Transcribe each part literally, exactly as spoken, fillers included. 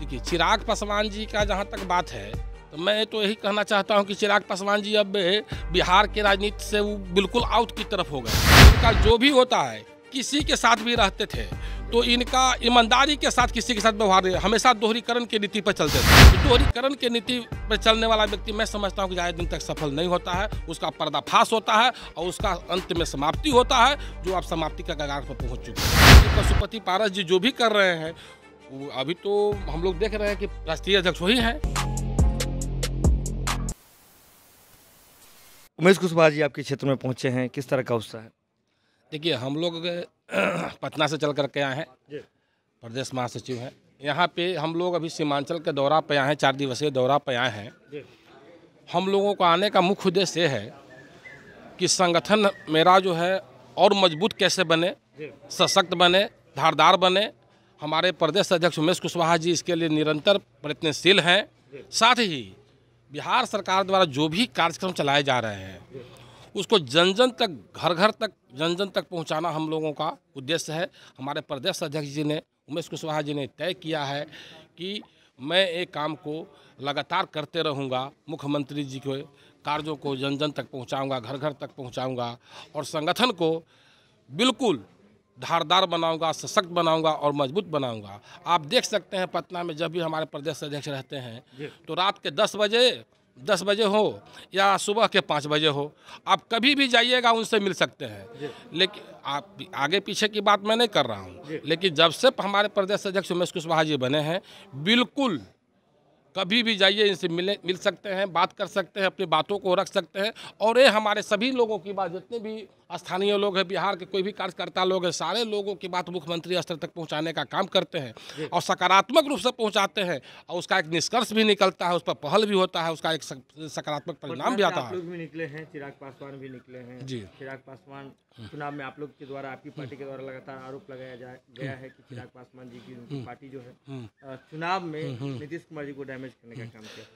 देखिए चिराग पासवान जी का जहाँ तक बात है तो मैं तो यही कहना चाहता हूँ कि चिराग पासवान जी अब बिहार के राजनीति से वो बिल्कुल आउट की तरफ हो गए। उनका जो भी होता है किसी के साथ भी रहते थे तो इनका ईमानदारी के साथ किसी के साथ व्यवहार नहीं, हमेशा दोहरीकरण की नीति पर चलते थे। दोहरीकरण की नीति पर चलने वाला व्यक्ति मैं समझता हूँ कि ज़्यादा दिन तक सफल नहीं होता है, उसका पर्दाफाश होता है और उसका अंत में समाप्ति होता है जो आप समाप्ति का कगार पर पहुँच चुके हैं। पशुपति पारस जी जो भी कर रहे हैं अभी तो हम लोग देख रहे हैं कि राष्ट्रीय अध्यक्ष वही हैं। उमेश कुशवाहा जी आपके क्षेत्र में पहुँचे हैं, किस तरह का उत्साह है? देखिए हम लोग पटना से चल कर के आए हैं, प्रदेश महासचिव हैं, यहाँ पे हम लोग अभी सीमांचल के दौरा पे आए हैं, चार दिवसीय दौरा पे आए हैं। हम लोगों को आने का मुख्य उद्देश्य है कि संगठन मेरा जो है और मजबूत कैसे बने, सशक्त बने, धारदार बने। हमारे प्रदेश अध्यक्ष उमेश कुशवाहा जी इसके लिए निरंतर प्रयत्नशील हैं। साथ ही बिहार सरकार द्वारा जो भी कार्यक्रम चलाए जा रहे हैं उसको जन जन तक, घर घर तक, जन जन तक पहुंचाना हम लोगों का उद्देश्य है। हमारे प्रदेश अध्यक्ष जी ने, उमेश कुशवाहा जी ने तय किया है कि मैं एक काम को लगातार करते रहूंगा, मुख्यमंत्री जी के कार्यों को जन जन तक पहुंचाऊंगा, घर घर तक पहुंचाऊंगा और संगठन को बिल्कुल धारदार बनाऊंगा, सशक्त बनाऊंगा और मजबूत बनाऊंगा। आप देख सकते हैं पटना में जब भी हमारे प्रदेश अध्यक्ष रहते हैं तो रात के दस बजे दस बजे हो या सुबह के पाँच बजे हो, आप कभी भी जाइएगा उनसे मिल सकते हैं। लेकिन आप आगे पीछे की बात मैं नहीं कर रहा हूँ, लेकिन जब से हमारे प्रदेश अध्यक्ष उमेश कुशवाहा जी बने हैं बिल्कुल कभी भी जाइए इनसे मिले मिल सकते हैं, बात कर सकते हैं, अपनी बातों को रख सकते हैं। और ये हमारे सभी लोगों की बात, जितने भी स्थानीय लोग हैं, बिहार के कोई भी कार्यकर्ता लोग हैं, सारे लोगों की बात मुख्यमंत्री स्तर तक पहुंचाने का काम करते हैं और सकारात्मक रूप से पहुंचाते हैं और उसका एक निष्कर्ष भी निकलता है, उस पर पहल भी होता है, उसका एक सकारात्मक परिणाम भी आता है। आप लोग भी निकले हैं, चिराग पासवान भी निकले हैं जी। चिराग पासवान चुनाव में आप लोग के द्वारा, आपकी पार्टी के द्वारा लगातार आरोप लगाया गया है कि चिराग पासवान जी की पार्टी जो है चुनाव में नीतीश कुमार जी को डैमेज करने का काम किया।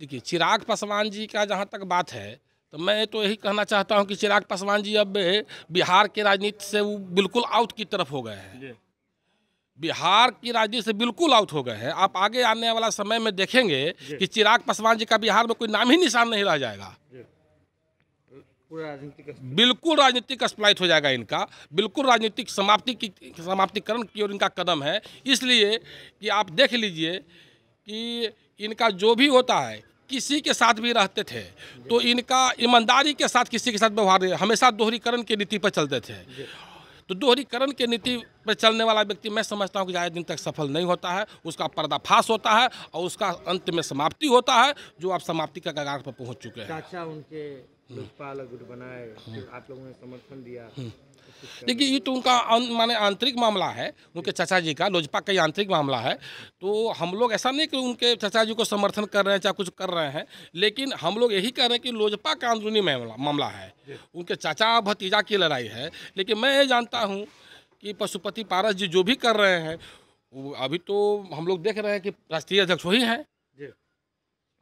देखिए चिराग पासवान जी का जहाँ तक बात है तो मैं तो यही कहना चाहता हूं कि चिराग पासवान जी अब बिहार की राजनीति से वो बिल्कुल आउट की तरफ हो गए हैं, बिहार की राजनीति से बिल्कुल आउट हो गए हैं। आप आगे आने वाला समय में देखेंगे कि चिराग पासवान जी का बिहार में कोई नाम ही निशान नहीं रह जाएगा, बिल्कुल राजनीतिक अस्पलाइट हो जाएगा इनका, बिल्कुल राजनीतिक समाप्ति की समाप्तिकरण की ओर इनका कदम है। इसलिए कि आप देख लीजिए कि इनका जो भी होता है किसी के साथ भी रहते थे तो इनका ईमानदारी के साथ किसी के साथ व्यवहार नहीं, हमेशा दोहरीकरण की नीति पर चलते थे। तो दोहरीकरण की नीति पर चलने वाला व्यक्ति मैं समझता हूँ कि ज़्यादा दिन तक सफल नहीं होता है, उसका पर्दाफाश होता है और उसका अंत में समाप्ति होता है जो आप समाप्ति का कगार पर पहुँच चुके हैं। चाचा उनके लोजपा गुट बनाए, आप लोगों ने समर्थन दिया। देखिए ये तो उनका माने आंतरिक मामला है, उनके चाचा जी का लोजपा का ही आंतरिक मामला है। तो हम लोग ऐसा नहीं कि उनके चाचा जी को समर्थन कर रहे हैं चाहे कुछ कर रहे हैं, लेकिन हम लोग यही कह रहे हैं कि लोजपा का अंदरूनी मामला मामला है, उनके चाचा भतीजा की लड़ाई है। लेकिन मैं ये जानता हूँ कि पशुपति पारस जी जो भी कर रहे हैं अभी तो हम लोग देख रहे हैं कि राष्ट्रीय अध्यक्ष वही हैं।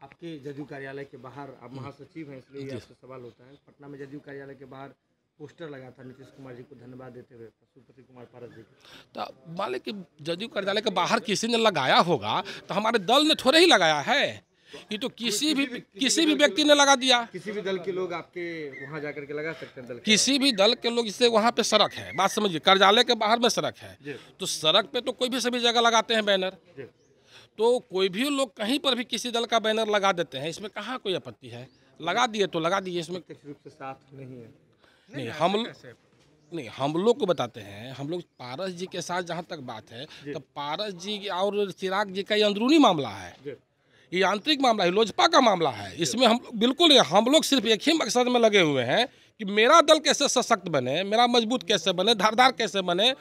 आपके जदयू कार्यालय के बाहर आप महासचिव हैं इसलिए आपसे सवाल होता है, पटना में जदयू कार्यालय के बाहर पोस्टर लगा था नीतीश कुमार जी को धन्यवाद देते हुए, पशुपति कुमार पारस जी को। तो मान लें कि जदयू कार्यालय के बाहर किसी ने लगाया होगा तो हमारे दल ने थोड़े ही लगाया है, ये तो किसी भी किसी भी व्यक्ति ने लगा दिया। किसी भी दल के लोग आपके वहाँ जाकर के लगा सकते हैं, दल किसी भी दल के लोग। इससे वहाँ पे सड़क है, बात समझिए, कार्यालय के बाहर में सड़क है तो सड़क पे तो कोई भी सभी जगह लगाते हैं बैनर, तो कोई भी लोग कहीं पर भी किसी दल का बैनर लगा देते हैं, इसमें कहाँ कोई आपत्ति है। लगा दिए तो लगा दिए, इसमें साथ नहीं है। नहीं हम नहीं हम लोग को बताते हैं, हम लोग पारस जी के साथ जहाँ तक बात है तो पारस जी और चिराग जी का ये अंदरूनी मामला है, ये आंतरिक मामला है, लोजपा का मामला है। इसमें हम बिल्कुल हम लोग सिर्फ एक ही मकसद में लगे हुए हैं कि मेरा दल कैसे सशक्त बने, मेरा मजबूत कैसे बने, धारदार कैसे बने,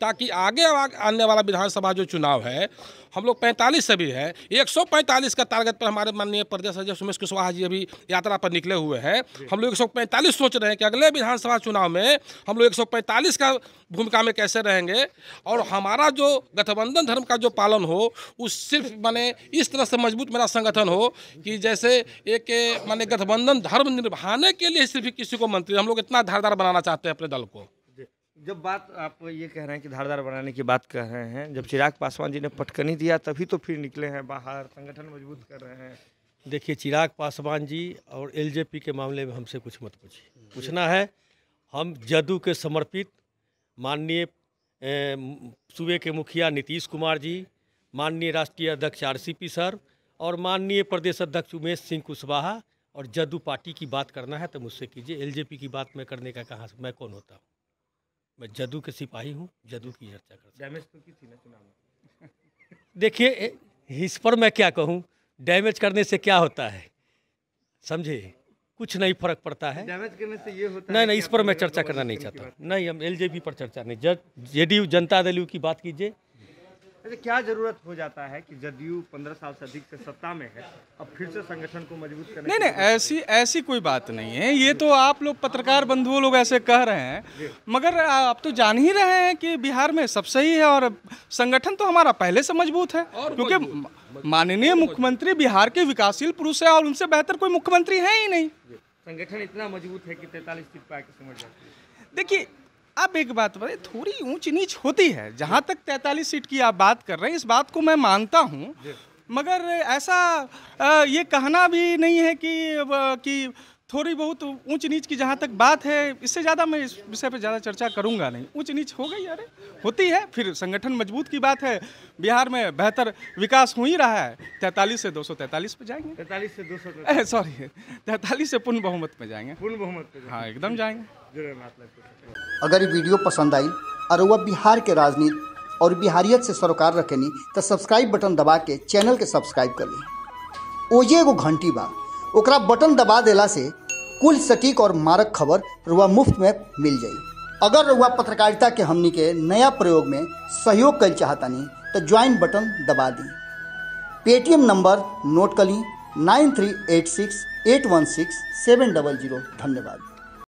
ताकि आगे आने वाला विधानसभा जो चुनाव है, हम लोग पैंतालीस से भी हैं, एक सौ पैंतालीस का टारगेट पर हमारे माननीय प्रदेश अध्यक्ष उमेश कुशवाहा जी अभी यात्रा पर निकले हुए हैं। हम लोग एक सौ पैंतालीस सोच रहे हैं कि अगले विधानसभा चुनाव में हम लोग एक सौ पैंतालीस का भूमिका में कैसे रहेंगे और हमारा जो गठबंधन धर्म का जो पालन हो, उस सिर्फ माने इस तरह से मजबूत मेरा संगठन हो कि जैसे एक माने गठबंधन धर्म निभाने के लिए सिर्फ किसी को हम लोग इतना धारदार बनाना चाहते हैं अपने दल को। जब बात आप ये कह रहे हैं कि धारदार बनाने की बात कर रहे हैं, जब चिराग पासवान जी ने पटकनी दिया तभी तो फिर निकले हैं बाहर, संगठन मजबूत कर रहे हैं। देखिए चिराग पासवान जी और एलजेपी के मामले में हमसे कुछ मत पूछिए। पूछना है, हम जदू के समर्पित माननीय सूबे के मुखिया नीतीश कुमार जी, माननीय राष्ट्रीय अध्यक्ष आर सी पी सर और माननीय प्रदेश अध्यक्ष उमेश सिंह कुशवाहा और जदू पार्टी की बात करना है तो मुझसे कीजिए। एलजेपी की बात मैं करने का कहाँ, मैं कौन होता हूँ? मैं जदू के सिपाही हूँ, जदू की चर्चा करता हूँ। डैमेज तो की थी ना चुनाव में। देखिए इस पर मैं क्या कहूँ, डैमेज करने से क्या होता है, समझे? कुछ नहीं फर्क पड़ता है। डैमेज करने से ये होता नहीं है, नहीं इस पर मैं चर्चा करना नहीं चाहता। नहीं, हम एलजेपी पर चर्चा नहीं, जद जेडीयू जनता दल यू की बात कीजिए। अच्छा, क्या जरूरत हो जाता है कि जदयू पंद्रह साल से अधिक से सत्ता में है, अब फिर से संगठन को मजबूत करने? नहीं नहीं, ऐसी ऐसी कोई बात नहीं है। ये तो आप लोग पत्रकार बंधुओं लोग ऐसे कह रहे हैं, मगर आप तो जान ही रहे हैं कि बिहार में सब सही है और संगठन तो हमारा पहले से मजबूत है, क्योंकि माननीय मुख्यमंत्री बिहार के विकासशील पुरुष है और उनसे बेहतर कोई मुख्यमंत्री है ही नहीं। संगठन इतना मजबूत है कि तैंतालीस सीट पर आके समझ जाती है। देखिए अब एक बात बताइए, थोड़ी ऊंच नीच होती है। जहाँ तक तैंतालीस सीट की आप बात कर रहे हैं, इस बात को मैं मानता हूँ, मगर ऐसा ये कहना भी नहीं है कि कि थोड़ी बहुत ऊंच नीच की जहाँ तक बात है, इससे ज़्यादा मैं इस विषय पे ज़्यादा चर्चा करूँगा नहीं। ऊंच नीच हो गई, अरे होती है, फिर संगठन मजबूत की बात है। बिहार में बेहतर विकास हो ही रहा है। तैंतालीस से दो सौ तैंतालीस पे जाएंगे, तैंतालीस से दो सौ सॉरी तैंतालीस से पूर्ण बहुमत पे जाएंगे, पूर्ण बहुमत पे। हाँ एकदम जाएंगे। अगर ये वीडियो पसंद आई और वह बिहार के राजनीति और बिहारियत से सरोकार रखेनी तो सब्सक्राइब बटन दबा के चैनल के सब्सक्राइब कर ली। ओजे एगो घंटी बा, ओकरा बटन दबा देला से कुल सटीक और मारक खबर रुआ मुफ्त में मिल जाई। अगर रुआ पत्रकारिता के हमनी के नया प्रयोग में सहयोग कर चाहतानी तो ज्वाइन बटन दबा दी। पेटीएम नंबर नोट कर ली, nine three eight six eight one six seven double zero. धन्यवाद।